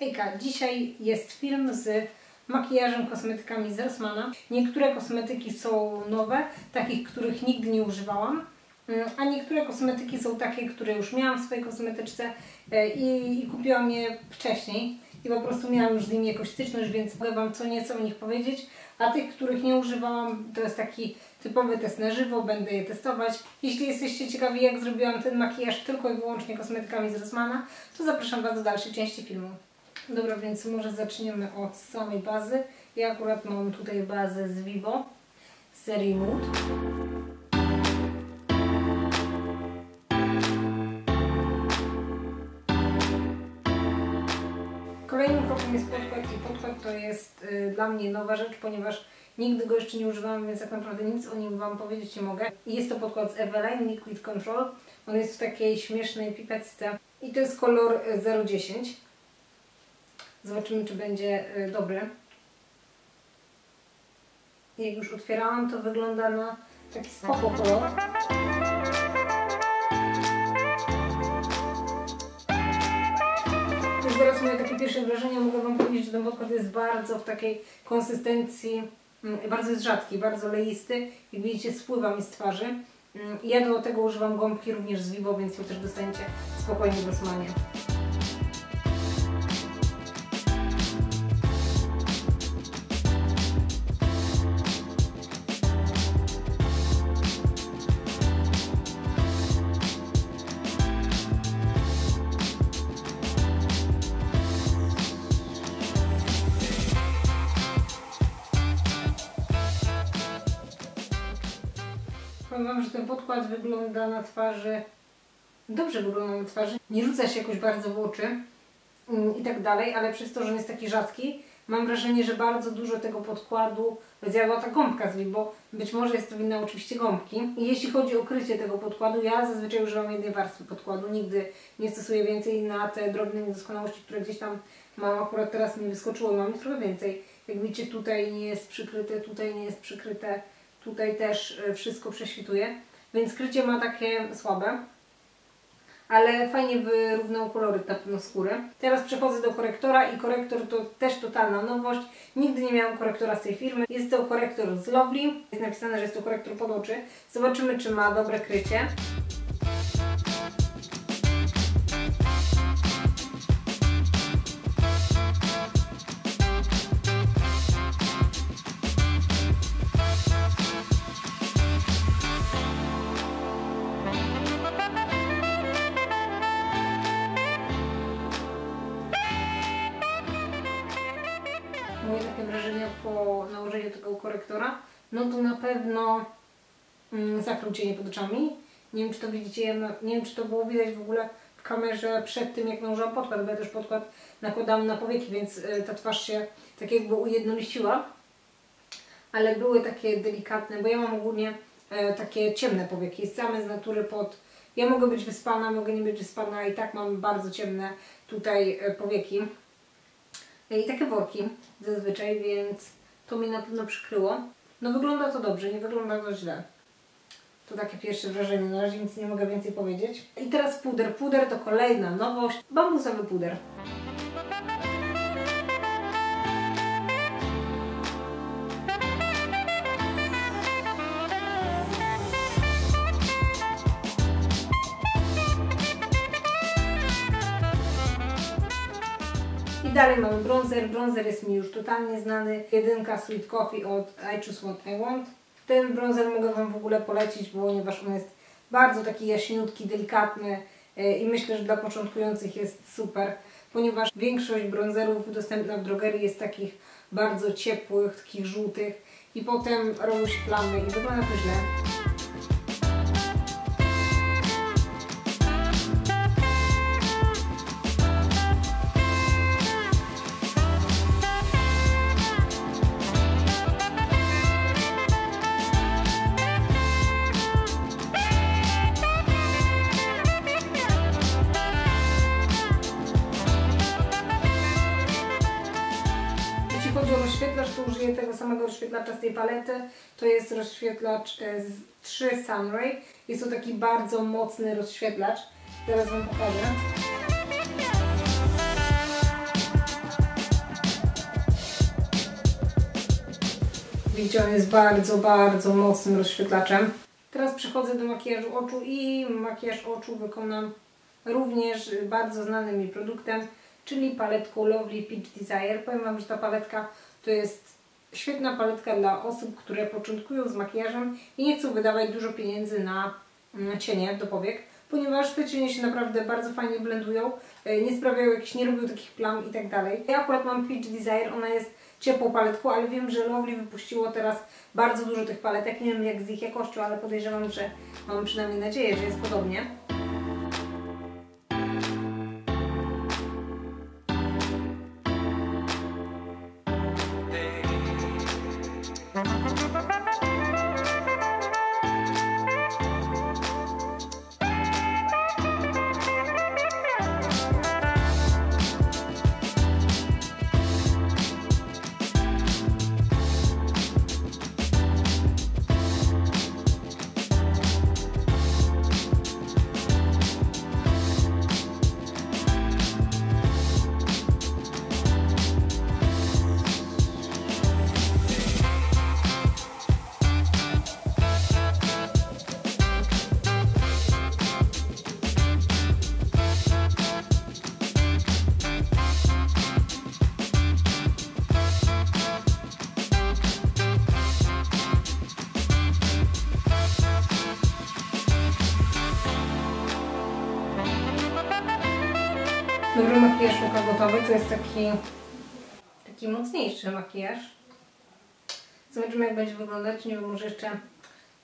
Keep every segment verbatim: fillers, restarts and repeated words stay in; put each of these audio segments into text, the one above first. Hejka, dzisiaj jest film z makijażem, kosmetykami z Rossmanna. Niektóre kosmetyki są nowe, takich, których nigdy nie używałam, a niektóre kosmetyki są takie, które już miałam w swojej kosmetyczce i, i kupiłam je wcześniej i po prostu miałam już z nimi jakąś styczność, więc mogę Wam co nieco o nich powiedzieć, a tych, których nie używałam, to jest taki typowy test na żywo, będę je testować. Jeśli jesteście ciekawi, jak zrobiłam ten makijaż tylko i wyłącznie kosmetykami z Rossmanna, to zapraszam Was do dalszej części filmu. Dobra, więc może zaczniemy od samej bazy. Ja akurat mam tutaj bazę z Vivo z serii Mood. Kolejnym krokiem jest podkład i podkład to jest y, dla mnie nowa rzecz, ponieważ nigdy go jeszcze nie używałam, więc tak naprawdę nic o nim Wam powiedzieć nie mogę. Jest to podkład z Eveline Liquid Control. On jest w takiej śmiesznej pipeczce i to jest kolor zero dziesięć. Zobaczymy, czy będzie dobry. Jak już otwierałam, to wygląda na taki spoko kolor. Już teraz moje takie pierwsze wrażenia, mogę Wam powiedzieć, że ten podkład jest bardzo w takiej konsystencji, bardzo jest rzadki, bardzo leisty. Jak widzicie, spływa mi z twarzy. Ja do tego używam gąbki również z Vivo, więc ją też dostaniecie spokojnie w Rossmannie. Wam, że ten podkład wygląda na twarzy, dobrze wygląda na twarzy, nie rzuca się jakoś bardzo w oczy i tak dalej, ale przez to, że on jest taki rzadki, mam wrażenie, że bardzo dużo tego podkładu zjadła ta gąbka z Vivo, być może jest to winna oczywiście gąbki. I jeśli chodzi o krycie tego podkładu, ja zazwyczaj używam jednej warstwy podkładu, nigdy nie stosuję więcej na te drobne niedoskonałości, które gdzieś tam mam, akurat teraz mi wyskoczyło, mam ich trochę więcej. Jak widzicie, tutaj nie jest przykryte, tutaj nie jest przykryte. Tutaj też wszystko prześwituje, więc krycie ma takie słabe, ale fajnie wyrównał kolory na pewno skóry. Teraz przechodzę do korektora i korektor to też totalna nowość. Nigdy nie miałam korektora z tej firmy. Jest to korektor z Lovely. Jest napisane, że jest to korektor pod oczy. Zobaczymy, czy ma dobre krycie. Moje takie wrażenia po nałożeniu tego korektora, no to na pewno mm, zakrył cienie pod oczami. Nie wiem, czy to widzicie, nie wiem, czy to było widać w ogóle w kamerze przed tym, jak nałożyłam podkład, bo ja też podkład nakładałam na powieki, więc y, ta twarz się tak jakby ujednoliciła, ale były takie delikatne, bo ja mam ogólnie y, takie ciemne powieki, same z natury pod... Ja mogę być wyspana, mogę nie być wyspana i tak mam bardzo ciemne tutaj y, powieki. I takie worki zazwyczaj, więc to mi na pewno przykryło. No wygląda to dobrze, nie wygląda to źle. To takie pierwsze wrażenie, na razie nic nie mogę więcej powiedzieć. I teraz puder. Puder to kolejna nowość. Bambusowy puder. I dalej mamy bronzer. Bronzer jest mi już totalnie znany. Jedynka Sweet Coffee od I Choose What I Want. Ten bronzer mogę Wam w ogóle polecić, ponieważ on jest bardzo taki jaśniutki, delikatny i myślę, że dla początkujących jest super, ponieważ większość bronzerów dostępna w drogerii jest takich bardzo ciepłych, takich żółtych i potem robią się plamy i wygląda to źle. Rozświetlacz, to użyję tego samego rozświetlacza z tej palety. To jest rozświetlacz z trzy Sunray. Jest to taki bardzo mocny rozświetlacz. Teraz Wam pokażę. widzicie, on jest bardzo, bardzo mocnym rozświetlaczem. Teraz przechodzę do makijażu oczu i makijaż oczu wykonam również bardzo znanym mi produktem, czyli paletką Lovely Peach Desire. Powiem Wam, że ta paletka to jest świetna paletka dla osób, które początkują z makijażem i nie chcą wydawać dużo pieniędzy na cienie do powiek, ponieważ te cienie się naprawdę bardzo fajnie blendują, nie sprawiają jakichś, nie robią takich plam i tak dalej. Ja akurat mam Peach Desire, ona jest ciepłą paletką, ale wiem, że Lovely wypuściło teraz bardzo dużo tych paletek. Nie wiem jak z ich jakością, ale podejrzewam, że mam przynajmniej nadzieję, że jest podobnie. Dobry makijaż oka gotowy, to jest taki, taki mocniejszy makijaż. Zobaczymy jak będzie wyglądać, nie wiem, może jeszcze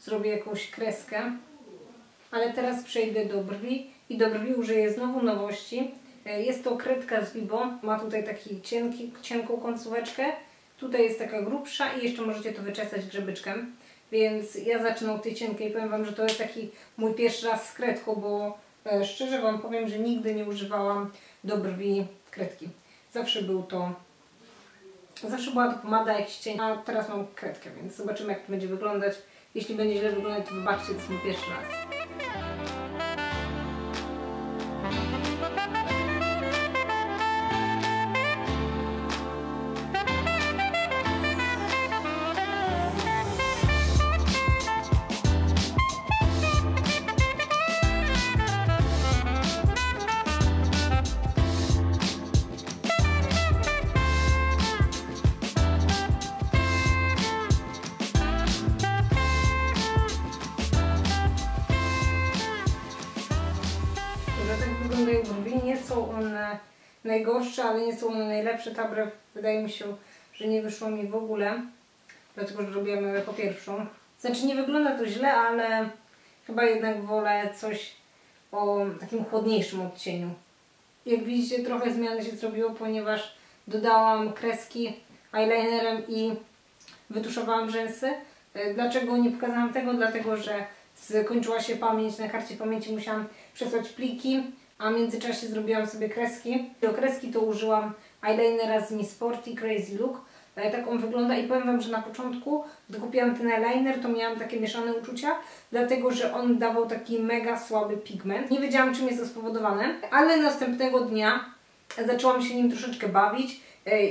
zrobię jakąś kreskę. Ale teraz przejdę do brwi i do brwi użyję znowu nowości. Jest to kredka z Vivo, ma tutaj taki cienki, cienką końcóweczkę. Tutaj jest taka grubsza i jeszcze możecie to wyczesać grzebyczkiem. Więc ja zaczynam od tej cienkiej i powiem Wam, że to jest taki mój pierwszy raz z kredką, bo szczerze Wam powiem, że nigdy nie używałam do brwi kredki. Zawsze był to, zawsze była to pomada, jakiś cień, a teraz mam kredkę, więc zobaczymy jak to będzie wyglądać. Jeśli będzie źle wyglądać, to wybaczcie, to jest mój pierwszy raz. Są one najgorsze, ale nie są one najlepsze. Ta brew wydaje mi się, że nie wyszło mi w ogóle, dlatego że robiłam jako pierwszą. Znaczy nie wygląda to źle, ale chyba jednak wolę coś o takim chłodniejszym odcieniu. Jak widzicie, trochę zmiany się zrobiło, ponieważ dodałam kreski eyelinerem i wytuszowałam rzęsy. Dlaczego nie pokazałam tego? Dlatego, że skończyła się pamięć, na karcie pamięci musiałam przesłać pliki. A w międzyczasie zrobiłam sobie kreski. Do kreski to użyłam eyelinera z mi Sporty Crazy Look. Tak on wygląda i powiem Wam, że na początku, gdy kupiłam ten eyeliner, to miałam takie mieszane uczucia, dlatego że on dawał taki mega słaby pigment. Nie wiedziałam, czym jest to spowodowane, ale następnego dnia zaczęłam się nim troszeczkę bawić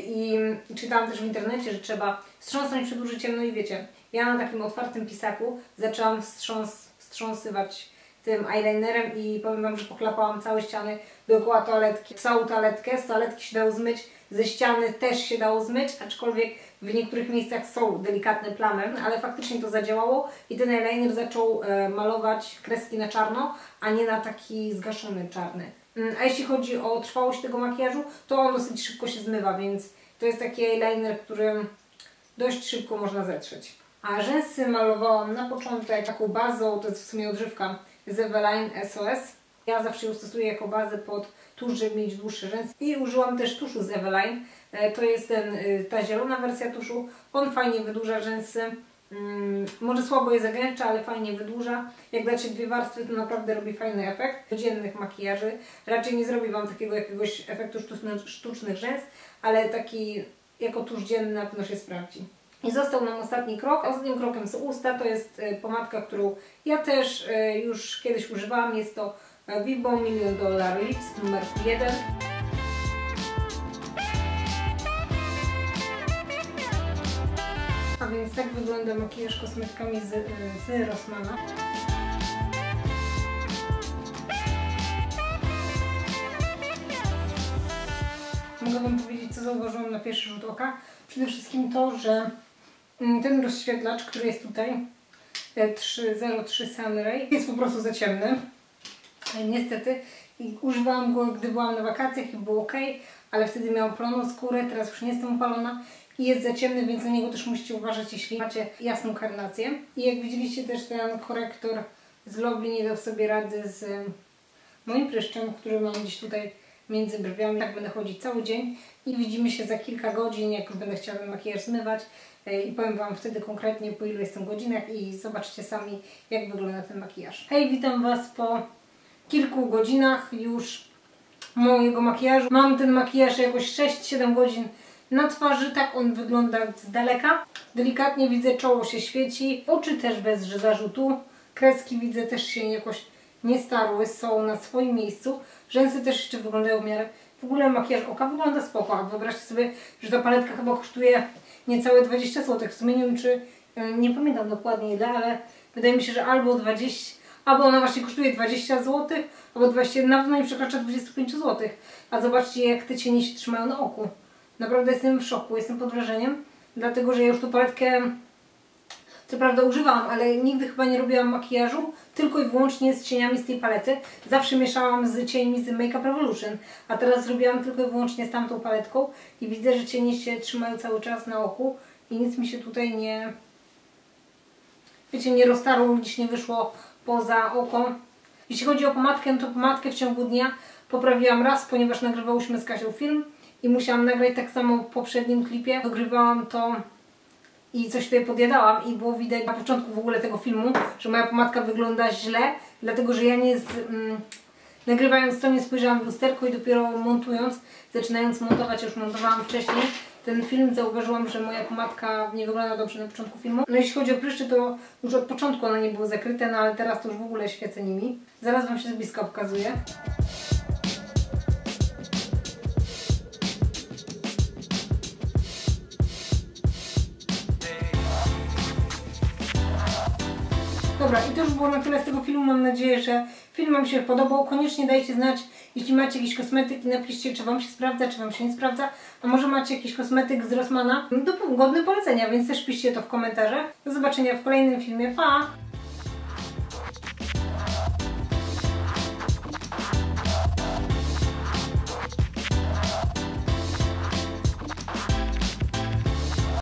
i czytałam też w internecie, że trzeba wstrząsnąć przed użyciem. No i wiecie, ja na takim otwartym pisaku zaczęłam wstrząs, wstrząsywać tym eyelinerem i powiem Wam, że pochlapałam całe ściany dookoła toaletki, całą toaletkę, z toaletki się dało zmyć, ze ściany też się dało zmyć, aczkolwiek w niektórych miejscach są delikatne plamy, ale faktycznie to zadziałało i ten eyeliner zaczął e, malować kreski na czarno, a nie na taki zgaszony czarny. A jeśli chodzi o trwałość tego makijażu, to on dosyć szybko się zmywa, więc to jest taki eyeliner, który dość szybko można zetrzeć. A rzęsy malowałam na początek taką bazą, to jest w sumie odżywka z Eveline S O S. Ja zawsze ją stosuję jako bazę pod tusz, żeby mieć dłuższe rzęsy. I użyłam też tuszu z Eveline. To jest ten, ta zielona wersja tuszu. On fajnie wydłuża rzęsy. Hmm, może słabo je zagęszcza, ale fajnie wydłuża. Jak dacie dwie warstwy, to naprawdę robi fajny efekt. Codziennych makijaży raczej nie zrobi Wam takiego jakiegoś efektu sztucznych, sztucznych rzęs, ale taki jako tusz dzienny na pewno się sprawdzi. I został nam ostatni krok. Ostatnim krokiem są usta. To jest pomadka, którą ja też już kiedyś używałam. Jest to Wibbon Million Dollar Lips numer jeden. A więc tak wygląda makijaż kosmetykami z, z Rossmanna. Mogę Wam powiedzieć, co zauważyłam na pierwszy rzut oka. Przede wszystkim to, że ten rozświetlacz, który jest tutaj, trzy zero trzy Sunray, jest po prostu za ciemny. Niestety używałam go, gdy byłam na wakacjach i było ok, ale wtedy miałam ploną skórę, teraz już nie jestem upalona i jest za ciemny, więc na niego też musicie uważać, jeśli macie jasną karnację. I jak widzieliście, też ten korektor z Lovely nie dał sobie rady z moim pryszczem, który mam gdzieś tutaj między brwiami. Tak będę chodzić cały dzień i widzimy się za kilka godzin, jak już będę chciała ten makijaż zmywać i powiem Wam wtedy konkretnie, po ilu jestem godzinach i zobaczcie sami, jak wygląda ten makijaż. Hej, witam Was po kilku godzinach już mojego makijażu. Mam ten makijaż jakoś sześć siedem godzin na twarzy, tak on wygląda z daleka. Delikatnie widzę, czoło się świeci, oczy też bez zarzutu, kreski widzę też się jakoś nie starły, są na swoim miejscu, rzęsy też jeszcze wyglądają w miarę. W ogóle makijaż oka wygląda spoko, a wyobraźcie sobie, że ta paletka chyba kosztuje niecałe dwadzieścia złotych. W sumie nie wiem, czy nie pamiętam dokładnie ile, ale wydaje mi się, że albo dwadzieścia, albo ona właśnie kosztuje dwadzieścia złotych, albo dwadzieścia, na pewno nie przekracza dwudziestu pięciu złotych. A zobaczcie, jak te cienie się trzymają na oku. Naprawdę jestem w szoku, jestem pod wrażeniem, dlatego że ja już tą paletkę co prawda używałam, ale nigdy chyba nie robiłam makijażu tylko i wyłącznie z cieniami z tej palety. Zawsze mieszałam z cieniami z Makeup Revolution, a teraz zrobiłam tylko i wyłącznie z tamtą paletką i widzę, że cienie się trzymają cały czas na oku i nic mi się tutaj nie... wiecie, nie roztarło, nic nie wyszło poza oko. Jeśli chodzi o pomadkę, no to pomadkę w ciągu dnia poprawiłam raz, ponieważ nagrywałyśmy z Kasią film i musiałam nagrać tak samo w poprzednim klipie. Dogrywałam to i coś tutaj podjadałam i było widać na początku w ogóle tego filmu, że moja pomadka wygląda źle, dlatego że ja nie z, mm, nagrywając to nie spojrzałam w lusterko i dopiero montując, zaczynając montować, już montowałam wcześniej ten film, zauważyłam, że moja pomadka nie wygląda dobrze na początku filmu. No jeśli chodzi o pryszcze, to już od początku one nie były zakryte, no ale teraz to już w ogóle świecę nimi. Zaraz Wam się z bliska pokazuję. Dobra, i to już było na tyle z tego filmu. Mam nadzieję, że film Wam się podobał. Koniecznie dajcie znać, jeśli macie jakiś kosmetyk i napiszcie, czy Wam się sprawdza, czy Wam się nie sprawdza. A może macie jakiś kosmetyk z Rossmanna, no to godny polecenia, więc też piszcie to w komentarzach. Do zobaczenia w kolejnym filmie. Pa!